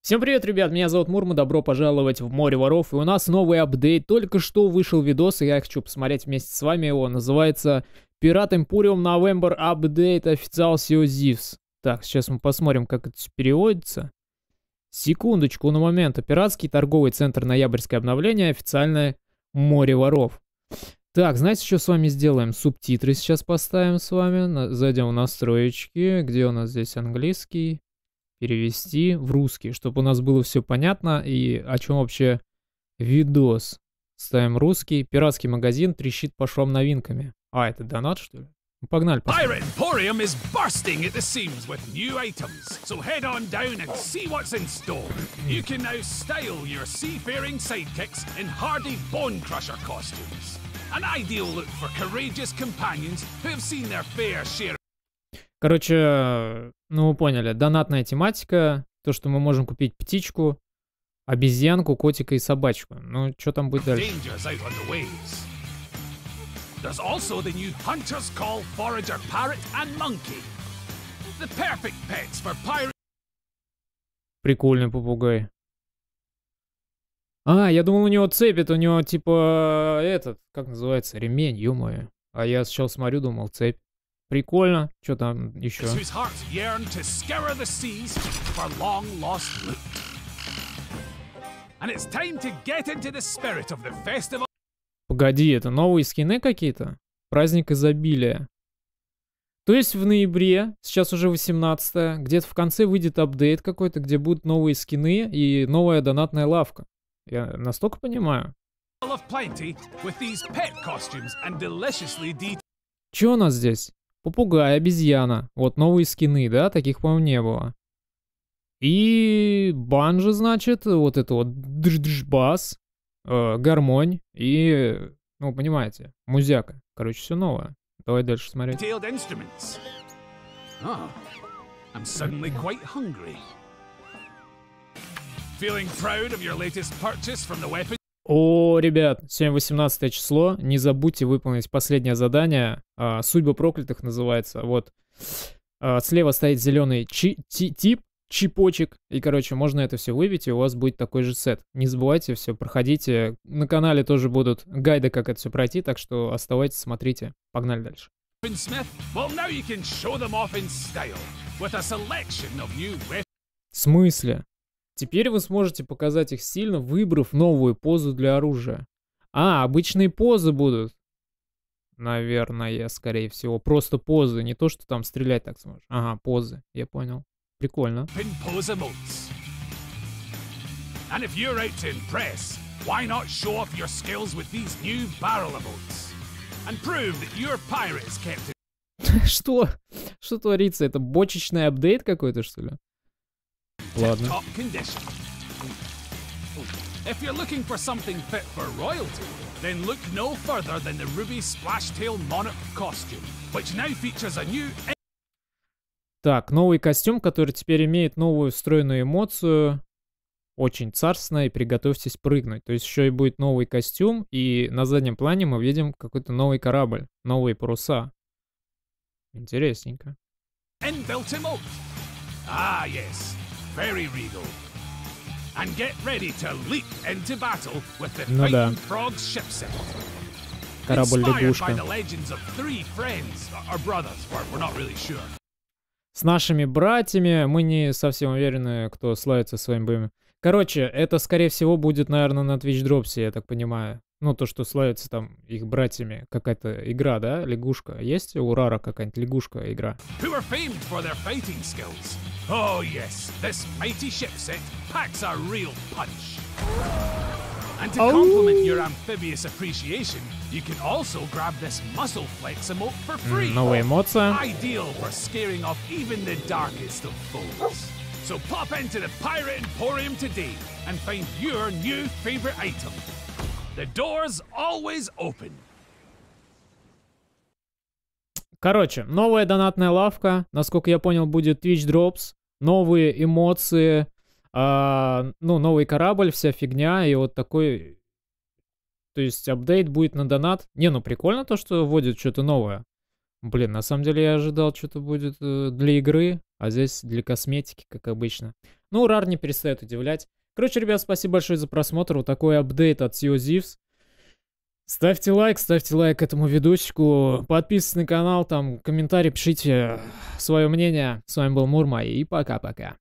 Всем привет, ребят, меня зовут Мурма, добро пожаловать в Море Воров, и у нас новый апдейт, только что вышел видос, и я хочу посмотреть вместе с вами его, называется «Пират Эмпуриум November Update Official Sea of Thieves». Так, сейчас мы посмотрим, как это переводится. Секундочку, на момент, пиратский торговый центр ноябрьское обновление, официальное Море Воров. Так, знаете, что с вами сделаем? Субтитры сейчас поставим с вами, зайдем в настроечки, где у нас здесь английский, перевести в русский, чтобы у нас было все понятно и о чем вообще видос. Ставим русский, пиратский магазин трещит по швам новинками. А, это донат, что ли? Ну, погнали, посмотрим. Короче, ну вы поняли, донатная тематика, то, что мы можем купить птичку, обезьянку, котика и собачку. Ну, что там будет дальше? Прикольный попугай. А, я думал, у него цепь, у него типа этот, как называется, ремень, ё-моё. А я сначала смотрю, думал, цепь. Прикольно. Что там еще? Погоди, это новые скины какие-то? Праздник изобилия. То есть в ноябре, сейчас уже 18-е, где-то в конце выйдет апдейт какой-то, где будут новые скины и новая донатная лавка. Я настолько понимаю. Че у нас здесь? Попугай, обезьяна. Вот новые скины, да? Таких, по-моему, не было. И банджо, значит, вот это вот бас, гармонь и, ну, понимаете, музяка. Короче, все новое. Давай дальше смотреть. О, ребят, сегодня 18 число. Не забудьте выполнить последнее задание. Судьба проклятых называется. Вот. Слева стоит зеленый тип, чипочек. И, короче, можно это все выбить, и у вас будет такой же сет. Не забывайте, все, проходите. На канале тоже будут гайды, как это все пройти. Так что оставайтесь, смотрите. Погнали дальше. В смысле? Теперь вы сможете показать их стильно, выбрав новую позу для оружия. А, обычные позы будут. Наверное, скорее всего. Просто позы, не то, что там стрелять так сможешь. Ага, позы, я понял. Прикольно. Что? Что творится? Это бочечный апдейт какой-то, что ли? Ладно. Так, новый костюм, который теперь имеет новую встроенную эмоцию. Очень царственно, и приготовьтесь прыгнуть. То есть еще и будет новый костюм, и на заднем плане мы видим какой-то новый корабль, новые паруса. Интересненько. Ah, yes. Very regal. And get ready to leap into battle with the Fighting Frog's shipset. Inspired by the legends of three friends or brothers, we're not really sure. С нашими братьями, мы не совсем уверены, кто славится своим боем. Короче, это, скорее всего, будет, наверное, на Twitch Drops, я так понимаю. Ну, то, что славится там их братьями. Какая-то игра, да? Лягушка. Есть у Рара какая-нибудь лягушка игра? Oh, yes. This mighty shipset packs a real punch. And to complement your amphibious appreciation, you can also grab this muscle flex emote for free. Новая эмоция. Ideal for scaring off even the darkest of foes. So pop into the Pirate Emporium today and find your new favorite item. The doors always open. Короче, новая донатная лавка, насколько я понял, будет Twitch Drops, новые эмоции, ну, новый корабль, вся фигня, и вот такой, то есть апдейт будет на донат. Не, ну прикольно то, что вводят что-то новое. Блин, на самом деле я ожидал, что-то будет для игры, а здесь для косметики, как обычно. Ну, Rare не перестает удивлять. Короче, ребят, спасибо большое за просмотр. Вот такой апдейт от Sea of Thieves. Ставьте лайк этому видосику. Подписывайтесь на канал, там комментарии, пишите свое мнение. С вами был Мурмай, и пока-пока.